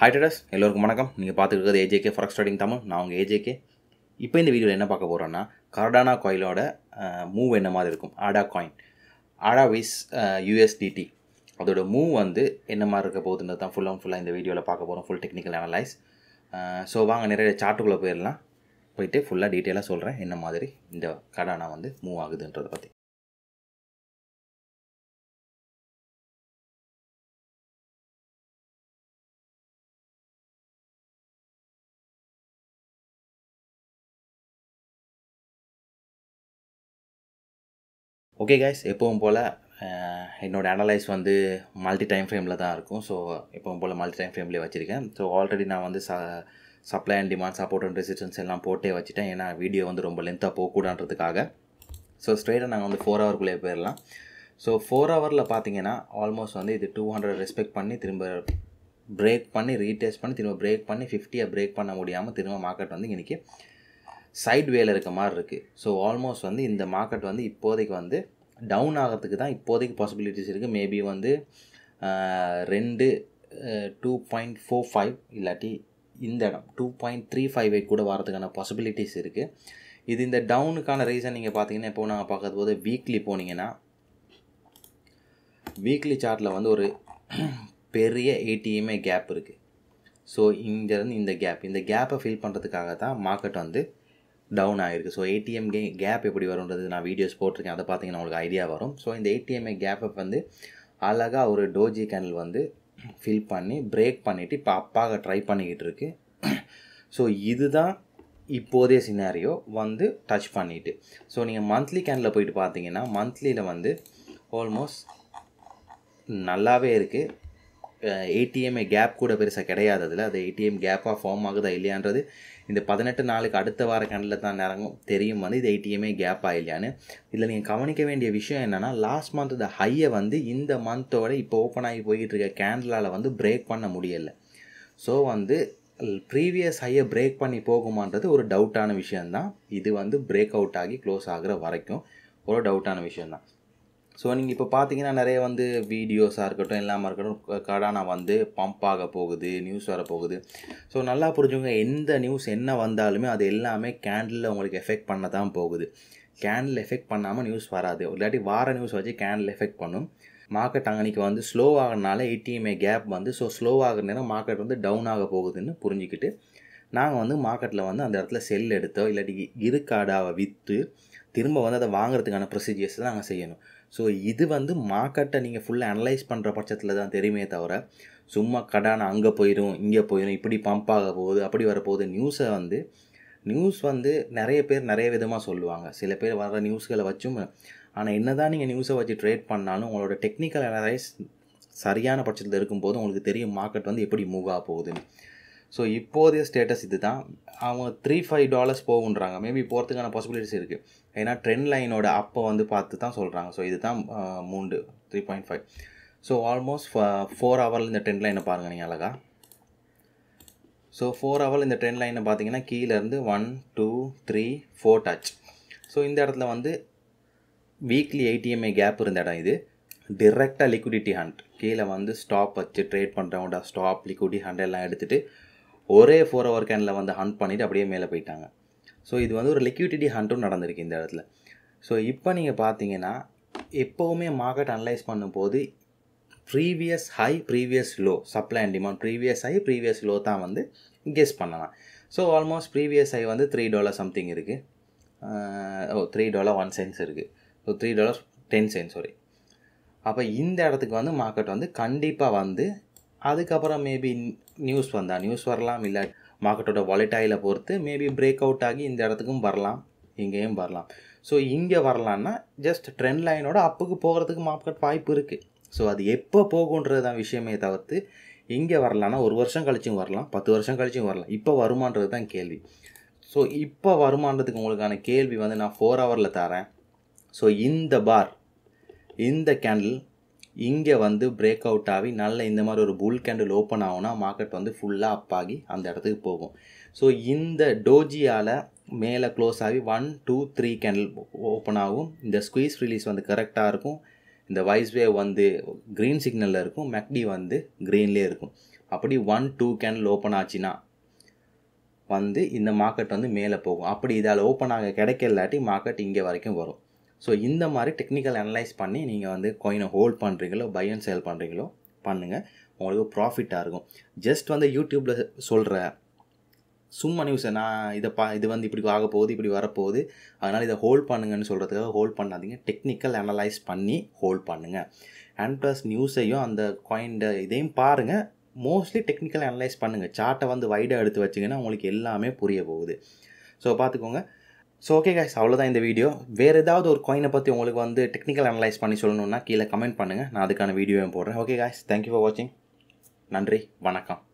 Hi traders, எல்லாருக்கும் வணக்கம். நீங்க பார்த்துட்டு இருக்கிறது AJK Forex Trading தமிழ். நான் உங்க AJK. இப்போ இந்த வீடியோல என்ன பார்க்க போறோம்னா Cardano coinலோட மூவ் என்ன மாதிரி இருக்கும்? ADA coin. ADA is USDT. அதோட மூவ் வந்து என்ன மாதிரி இருக்க போகுதுன்னு தான் ஃபுல்லா இந்த வீடியோல பார்க்க போறோம். Full technical analysis. சோ வாங்க நிறைய சார்ட்டுக்குள்ள போயிரலாம். போயிட்டு ஃபுல்லா டீடைலா சொல்றேன் என்ன மாதிரி இந்த Cardano வந்து மூவ் ஆகுதுன்றத பத்தி. Okay guys, எப்பவும் போல என்னோட அனலைஸ் வந்து மல்டி டைம் ஃப்ரேம்ல தான் இருக்கும். சோ எப்பவும் போல மல்டி டைம் ஃப்ரேம்லயே வச்சிருக்கேன். சோ ஆல்ரெடி நான் வந்து supply and demand support and resistance எல்லாம் போட்டே வச்சிட்டேன். ஏனா வீடியோ வந்து ரொம்ப லெந்தா போக கூடான்றதுக்காக. சோ ஸ்ட்ரைட்டா நாங்க வந்து 4 ஹவர் குள்ள போயிரலாம். சோ 4 ஹவர்ல பாத்தீங்கன்னா ஆல்மோஸ்ட் வந்து இது 200 ரெஸ்பெக்ட் பண்ணி திரும்ப பிரேக் பண்ணி ரீடெஸ்ட் பண்ணி திரும்ப பிரேக் பண்ணி 50 பிரேக் பண்ண முடியாம திரும்ப மார்க்கெட் வந்து இன்னைக்கு Side way இருக்க மாதிரி இருக்கு. So almost வந்து இந்த மார்க்கெட் வந்து இப்போதைக்கு வந்து டவுன் ஆகிறதுக்கு தான் இப்போதைக்கு பாசிபிலிட்டிஸ் இருக்கு. மேபி வந்து 2.45 இல்லாட்டி இந்த இடம் 2.35 கூட வரதுக்கான பாசிபிலிட்டிஸ் இருக்கு. இது இந்த டவுனுக்கான ரீசன் நீங்க பாத்தீங்கன்னா இப்போ நான் பார்க்கறது போது வீக்லி போனீங்கன்னா வீக்லி சார்ட்ல வந்து ஒரு பெரிய ATM கேப் இருக்கு. So இங்க இருந்து இந்த கேப்பை ஃபில் பண்றதுக்காக தான் மார்க்கெட் வந்து Down ஆயிருக்கு. So ATM gap எப்படி வரும்ன்றது நான் வீடியோஸ் போட்டுருக்கேன். அதை பார்த்தீங்கன்னா உங்களுக்கு ஐடியா வரும். So இந்த ATM gap வந்து அழகா ஒரு டோஜி கேண்டில் வந்து ஃபில் பண்ணி பிரேக் பண்ணிட்டு இப்போ அப்பாக ட்ரை பண்ணிக்கிட்டு இருக்கு. ஸோ இதுதான் இப்போதைய சினாரியோ வந்து டச் பண்ணிட்டு. ஸோ நீங்கள் மந்த்லி கேண்டில் போயிட்டு பார்த்தீங்கன்னா மந்த்லியில் வந்து ஆல்மோஸ்ட் நல்லாவே இருக்குது. ATM gap கூட பெருசாக கிடையாததில்ல. அது ATM கேப்பாக ஃபார்ம் ஆகுதா இல்லையான்றது இந்த 18 நாளுக்கு அடுத்த வார கண்டில் தான் இறங்கும் தெரியும் வந்து இது ATM கேப்பாக இல்லையான்னு. இதில் நீங்கள் கவனிக்க வேண்டிய விஷயம் என்னென்னா லாஸ்ட் மந்த் இந்த ஹையை வந்து இந்த மந்தோட இப்போ ஓப்பன் ஆகி போய்கிட்டு இருக்க கேண்டிலால் வந்து பிரேக் பண்ண முடியலை. ஸோ வந்து ப்ரீவியஸ் ஹையை பிரேக் பண்ணி போகுமான்றது ஒரு டவுட்டான விஷயந்தான். இது வந்து பிரேக் அவுட் ஆகி க்ளோஸ் ஆகிற வரைக்கும் ஒரு டவுட்டான விஷயந்தான். ஸோ நீங்கள் இப்போ பார்த்தீங்கன்னா நிறைய வந்து வீடியோஸாக இருக்கட்டும் எல்லாமே இருக்கட்டும் Cardano வந்து பம்ப் ஆக போகுது நியூஸ் வர போகுது. ஸோ நல்லா புரிஞ்சுங்க எந்த நியூஸ் என்ன வந்தாலுமே அது எல்லாமே கேண்டில் உங்களுக்கு எஃபெக்ட் பண்ண தான் போகுது. கேண்டில் எஃபெக்ட் பண்ணாமல் நியூஸ் வராது. இல்லாட்டி வார நியூஸ் வச்சு கேண்டில் எஃபெக்ட் பண்ணும். மார்க்கெட் அங்கனைக்கு வந்து ஸ்லோ ஆகிறனால ATM கேப் வந்து ஸோ ஸ்லோ ஆகிற நேரம் மார்க்கெட் வந்து டவுன் ஆக போகுதுன்னு புரிஞ்சுக்கிட்டு நாங்கள் வந்து மார்க்கெட்டில் வந்து அந்த இடத்துல செல் எடுத்தோ இல்லாட்டி இருக்காடாவை விற்று திரும்ப வந்து அதை வாங்குறதுக்கான ப்ரொசீஜர்ஸ் தான் நாங்கள் செய்யணும். ஸோ இது வந்து மார்க்கெட்டை நீங்கள் ஃபுல்லாக அனலைஸ் பண்ணுற பட்சத்தில் தான் தெரியுமே தவிர சும்மா Cardano அங்கே போயிடும் இங்கே போயிடும் இப்படி பம்ப் ஆக போகுது அப்படி வரப்போகுது நியூஸை வந்து நிறைய பேர் நிறைய விதமாக சொல்லுவாங்க. சில பேர் வர நியூஸ்களை வச்சும் ஆனால் என்ன தான் நீங்கள் நியூஸை வச்சு ட்ரேட் பண்ணாலும் உங்களோட டெக்னிக்கல் அனலைஸ் சரியான பட்சத்தில் இருக்கும்போது உங்களுக்கு தெரியும் மார்க்கெட் வந்து எப்படி மூவ் ஆக போகுதுன்னு. ஸோ இப்போதைய ஸ்டேட்டஸ் இது தான். அவங்க $3-5 போகுன்றாங்க. மேபி போகிறதுக்கான பாசிபிலிட்டிஸ் இருக்குது. ஏன்னா ட்ரெண்ட் லைனோட அப்போ வந்து பார்த்து தான் சொல்கிறாங்க. ஸோ இது தான் 3.5. ஸோ ஆல்மோஸ்ட் 4 ஹவரில் இந்த ட்ரெண்ட் லைனை பாருங்கள் நீங்கள் அழகாக. ஸோ 4 ஹவரில் இந்த ட்ரெண்ட் லைனை பார்த்தீங்கன்னா கீழேருந்து 1, 2, 3, 4 டச். ஸோ இந்த இடத்துல வந்து வீக்லி ATM கேப் இருந்த இடம் இது. டிரெக்டாக லிக்விடிட்டி ஹண்ட் கீழே வந்து ஸ்டாப் வச்சு ட்ரேட் பண்ணுறவங்கள்டா ஸ்டாப் லிக்விடிட்டி ஹண்ட் எல்லாம் எடுத்துகிட்டு ஒரே 4 ஹவர் கேண்டில் வந்து ஹண்ட் பண்ணிவிட்டு அப்படியே மேலே போயிட்டாங்க. ஸோ இது வந்து ஒரு லிக்விடிட்டி ஹண்ட்டும் நடந்திருக்கு இந்த இடத்துல. ஸோ இப்போ நீங்கள் பார்த்தீங்கன்னா எப்போவுமே மார்க்கெட் அனலைஸ் பண்ணும்போது previous high previous low supply and demand previous high previous low தான் வந்து கெஸ் பண்ணலாம். ஸோ ஆல்மோஸ்ட் ப்ரீவியஸ் ஹை வந்து $3 சம்திங் இருக்குது. $3.01 இருக்குது. So $3.10 sorry. அப்போ இந்த இடத்துக்கு வந்து மார்க்கெட் வந்து கண்டிப்பாக வந்து அதுக்கப்புறம் மேபி நியூஸ் வந்தால் நியூஸ் வரலாம். இல்லை மார்க்கெட்டோட வாலட்டைலை பொறுத்து மேபி பிரேக் அவுட் ஆகி இந்த இடத்துக்கும் வரலாம் இங்கேயும் வரலாம். ஸோ இங்கே வரலான்னா ஜஸ்ட் ட்ரெண்ட் லைனோட அப்புக்கு போகிறதுக்கு மார்க்கெட் வாய்ப்பு இருக்குது. ஸோ அது எப்போ போகுன்றது தான் விஷயமே தவிர்த்து இங்கே வரலான்னா 1 வருஷம் கழிச்சும் வரலாம் 10 வருஷம் கழிச்சும் வரலாம். இப்போ வருமானது தான் கேள்வி. ஸோ இப்போ வருமானதுக்கு உங்களுக்கான கேள்வி வந்து நான் 4 ஹவரில் தரேன். ஸோ இந்த பார் இந்த கேண்டில் இங்கே வந்து பிரேக் அவுட் ஆகி நல்ல இந்த மாதிரி ஒரு புல் கேண்டில் ஓப்பன் ஆகுனா மார்க்கெட் வந்து ஃபுல்லாக அப்பாகி அந்த இடத்துக்கு போகும். ஸோ இந்த டோஜியால் மேலே க்ளோஸ் ஆகி 1, 2, 3 கேண்டில் ஓப்பன் ஆகும். இந்த ஸ்குவீஸ் ரிலீஸ் வந்து கரெக்டாக இருக்கும். இந்த வைஸ் வேவ் வந்து க்ரீன் சிக்னலில் இருக்கும். MACD வந்து க்ரீன்லேயே இருக்கும். அப்படி 1-2 கேண்டில் ஓப்பன் ஆச்சுன்னா வந்து இந்த மார்க்கெட் வந்து மேலே போகும். அப்படி இதால் ஓப்பன் ஆக கிடைக்கலாட்டி மார்க்கெட் இங்கே வரைக்கும் வரும். ஸோ இந்த மாதிரி டெக்னிக்கல் அனலைஸ் பண்ணி நீங்கள் வந்து காயினை ஹோல்ட் பண்ணுறீங்களோ பை அண்ட் சேல் பண்ணுறீங்களோ பண்ணுங்கள், உங்களுக்கு ப்ராஃபிட்டாக இருக்கும். ஜஸ்ட் வந்து யூடியூப்பில் சொல்கிற சும்மா நியூஸை நான் இது வந்து இப்படி ஆக போகுது, இப்படி வரப்போகுது, அதனால் இதை ஹோல்ட் பண்ணுங்கன்னு சொல்கிறதுக்காக ஹோல்ட் பண்ணாதீங்க. டெக்னிக்கல் அனலைஸ் பண்ணி ஹோல்ட் பண்ணுங்கள். அண்ட் ப்ளஸ் நியூஸையும் அந்த காயின்ட இதையும் பாருங்கள். மோஸ்ட்லி டெக்னிக்கல் அனலைஸ் பண்ணுங்கள். சார்ட்டை வந்து வைடாக எடுத்து வச்சிங்கன்னா உங்களுக்கு எல்லாமே புரிய போகுது. ஸோ பார்த்துக்கோங்க. ஸோ ஓகே கைஸ், அவ்வளோதான் இந்த வீடியோ. வேறு ஏதாவது ஒரு காயினை பற்றி உங்களுக்கு வந்து டெக்னிக்கல் அனலைஸ் பண்ணி சொல்லணுன்னா கீழே கமெண்ட் பண்ணுங்கள், நான் அதுக்கான வீடியோவும் போடுறேன். ஓகே கைஸ், தேங்க்யூ ஃபார் வாட்சிங். நன்றி, வணக்கம்.